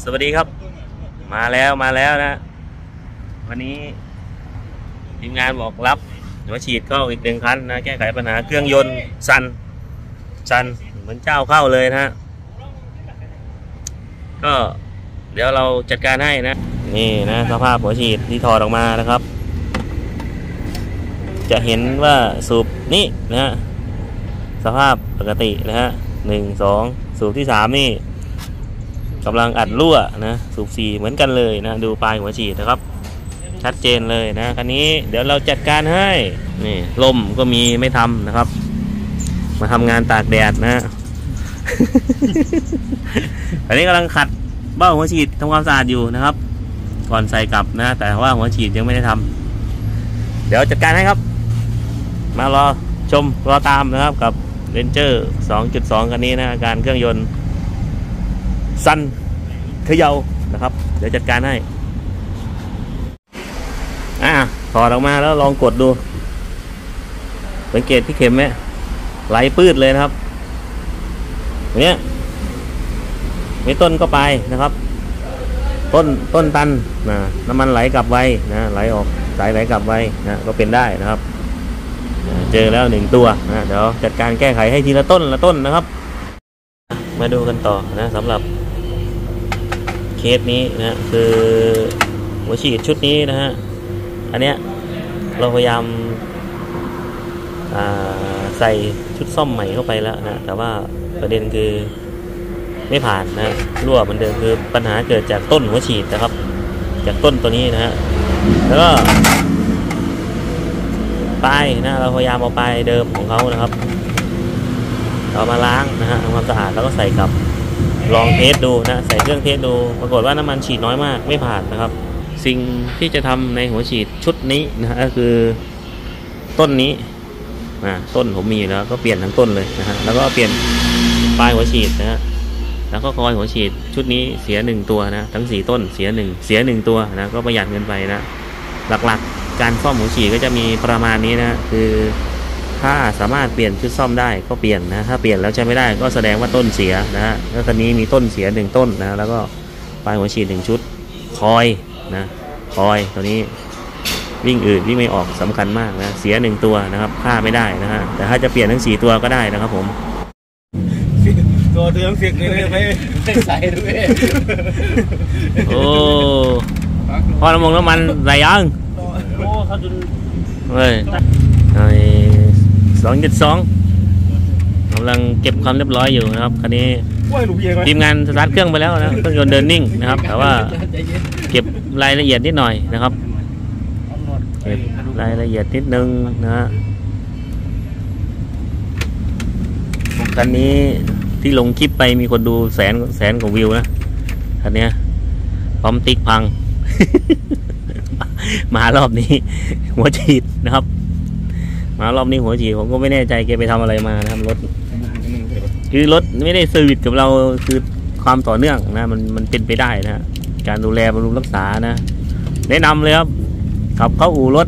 สวัสดีครับมาแล้วนะวันนี้ทีมงานบอกรับหัวฉีดเข้าอีกหนึ่งคันนะแก้ไขปัญหาเครื่องยนต์สั่นเหมือนเจ้าเข้าเลยนะฮะก็เดี๋ยวเราจัดการให้นะนี่นะสภาพหัวฉีดที่ถอดออกมานะครับจะเห็นว่าสูบนี้นะฮะสภาพปกตินะฮะ1 2สูบที่3นี่กำลังอัดรั่วนะสูบ4เหมือนกันเลยนะดูปลายหัวฉีดนะครับชัดเจนเลยนะคันนี้เดี๋ยวเราจัดการให้นี่ลมก็มีไม่ทำนะครับมาทำงานตากแดดนะ อันนี้กำลังขัดเบ้าหัวฉีดทำความสะอาดอยู่นะครับก่อนใส่กลับนะแต่ว่าหัวฉีดยังไม่ได้ทำเดี๋ยวจัดการให้ครับมารอชมรอตามนะครับกับเรนเจอร์ 2.2 คันนี้นะการเครื่องยนต์สั่นเขย่านะครับเดี๋ยวจัดการให้ถอดออกมาแล้วลองกดดูสังเกตที่เข็มไหมไหลปืดเลยนะครับอย่างเนี้ยไม่ต้นก็ไปนะครับต้นตันนะน้ำมันไหลกลับไวนะไหลออกสายไหลกลับไวนะก็เป็นได้นะครับเจอแล้วหนึ่งตัวนะเดี๋ยวจัดการแก้ไขให้ทีละต้นละต้นนะครับมาดูกันต่อนะสำหรับเคสนี้นะคือหัวฉีดชุดนี้นะฮะอันเนี้ยเราพยายามใส่ชุดซ่อมใหม่เข้าไปแล้วนะแต่ว่าประเด็นคือไม่ผ่านนะรั่วเหมือนเดิมคือปัญหาเกิดจากต้นหัวฉีดนะครับจากต้นตัวนี้นะฮะแล้วก็ปลายนะเราพยายามเอาปลายเดิมของเขานะครับเอามาล้างนะฮะทำความสะอาดแล้วก็ใส่กลับลองเทสดูนะใส่เครื่องเทสดูปรากฏว่าน้ำมันฉีดน้อยมากไม่ผ่านนะครับสิ่งที่จะทำในหัวฉีดชุดนี้นะฮะก็คือต้นนี้ต้นผมมีแล้วก็เปลี่ยนทั้งต้นเลยนะฮะแล้วก็เปลี่ยนปลายหัวฉีดนะฮะแล้วก็คอยหัวฉีดชุดนี้เสีย1ตัวนะทั้ง4ต้นเสียหนึ่งตัวนะก็ประหยัดเงินไปนะหลักๆการซ่อมหัวฉีดก็จะมีประมาณนี้นะคือถ้าสามารถเปลี่ยนชุดซ่อมได้ก็เปลี่ยนนะถ้าเปลี่ยนแล้วใช้ไม่ได้ก็แสดงว่าต้นเสียนะฮะแล้วตอนนี้มีต้นเสีย1ต้นนะแล้วก็ปลายหัวฉีด1ชุดคอยนะคอยตัวนี้วิ่งอื่นวิ่งไม่ออกสำคัญมากนะเสีย1ตัวนะครับค่าไม่ได้นะฮะแต่ถ้าจะเปลี่ยนทั้ง4ตัวก็ได้นะครับผมตัวเตือนเสียงเลยไม่ใส่ด้วยโอ้พอน้ำมันใส่ยังโอ้เขาจุนเฮ้ย2.2กำลังเก็บความเรียบร้อยอยู่นะครับคันนี้ทีมงานสตาร์ทเครื่องไปแล้วนะเครื่องยนต์เดินนิ่งนะครับแต่ว่าเก็บรายละเอียดนิดหน่อยนะครับเก็บรายละเอียดนิดนึงนะฮะคันนี้ที่ลงคลิปไปมีคนดูแสนกว่าวิวนะคันนี้พร้อมติ๊กพัง มารอบนี้หัวฉีดนะครับมารอบนี้หัวฉีดผมก็ไม่แน่ใจแกไปทำอะไรมานะครับรถคือรถไม่ได้เซอร์วิสกับเราคือความต่อเนื่องนะมันเป็นไปได้นะการดูแลบำรุงรักษานะแนะนำเลยครับขับเข้าอู่รถ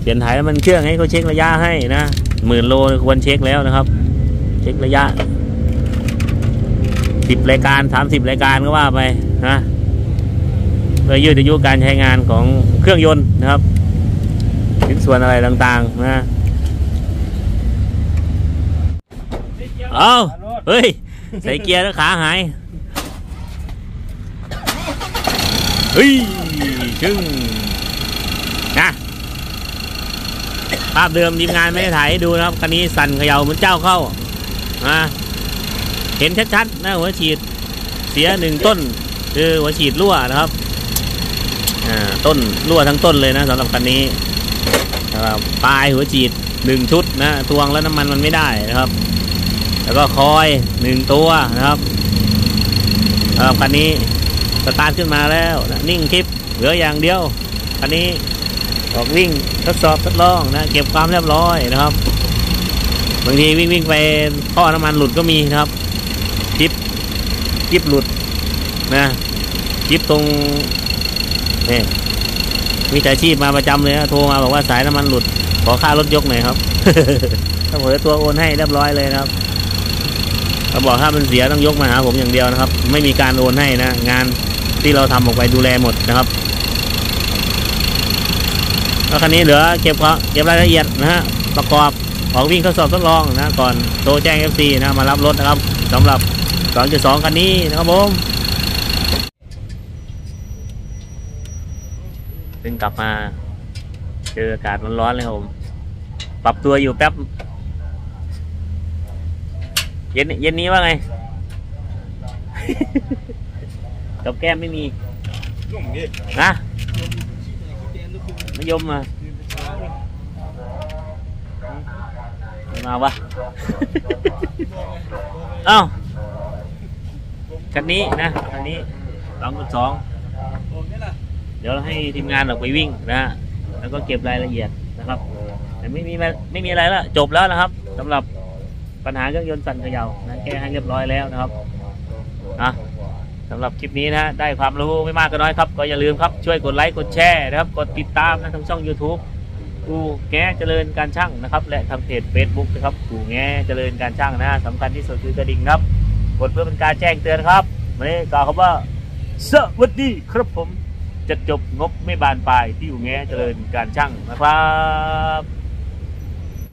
เปลี่ยนถ่ายมันเครื่องให้เขาเช็คระยะให้นะ10,000 โลควรเช็คแล้วนะครับเช็คระยะ10รายการ30รายการก็ว่าไปนะเพื่อยืดอายุการใช้งานของเครื่องยนต์นะครับชิ้นส่วนอะไรต่างๆนะเอาเฮ้ยใส่เกียร์แล้วขาหายเฮ้ยชึ่งนะภาพเดิมทีมงานไม่ได้ถ่ายให้ดูนะครับคันนี้สั่นเขย่าเหมือนเจ้าเข้านะเห็นชัดๆนะหัวฉีดเสียหนึ่งต้นคือหัวฉีดรั่วนะครับต้นรั่วทั้งต้นเลยนะสำหรับคันนี้ปลายหัวฉีด1ชุดนะทวงแล้วน้ำมันไม่ได้นะครับแล้วก็คอย1ตัวนะครับคันนี้สตาร์ทขึ้นมาแล้วนะนิ่งคลิปเหลืออย่างเดียวคันนี้ออกวิ่งทดสอบทดลองนะเก็บความเรียบร้อยนะครับบางทีวิ่งไปท่อน้ำมันหลุดก็มีนะครับคลิปหลุดนะคลิปตรงนี่มีอาชีพมาประจำเลยนะโทรมาบอกว่าสายน้ำมันหลุดขอค่ารถยกหน่อยครับ ถ้าผมจะตัวโอนให้เรียบร้อยเลยนะครับ เขาบอกถ้ามันเสียต้องยกมาหาผมอย่างเดียวนะครับไม่มีการโอนให้นะงานที่เราทำออกไปดูแลหมดนะครับแล้วคันนี้เหลือเก็บรายละเอียดนะฮะประกอบออกวิ่งทดสอบทดลองนะก่อนโทรแจ้ง FC นะมารับรถนะครับสำหรับ 2.2 คันนี้นะครับผมซึ่งกลับมาเจออากาศร้อนๆเลยครับผมปรับตัวอยู่แป๊บเย็นนี้ว่าไง กับแก้มไม่มีนะไม่ยมอ่ะมาวะ เอ้าคันนี้นะคันนี้ 2.2 เดี๋ยวเราให้ทีมงานออกไปวิ่งนะแล้วก็เก็บรายละเอียดนะครับแต่ไม่มีอะไรแล้วจบแล้วนะครับสำหรับปัญหาเครื่องยนต์สั่นเขย่านะแก้ให้เรียบร้อยแล้วนะครับอ่ะสำหรับคลิปนี้นะได้ความรู้ไม่มากก็น้อยครับก็อย่าลืมครับช่วยกดไลค์กดแชร์นะครับกดติดตามนะทางช่อง YouTube กูแง่เจริญการช่างนะครับและทางเพจ Facebook นะครับกูแง่เจริญการช่างนะสำคัญที่สุดคือกระดิ่งครับกดเพื่อเป็นการแจ้งเตือนครับวันนี้กล่าวคำว่าสวัสดีครับผมจะจบงบไม่บานปลายที่กูแง่เจริญการช่างนะครับ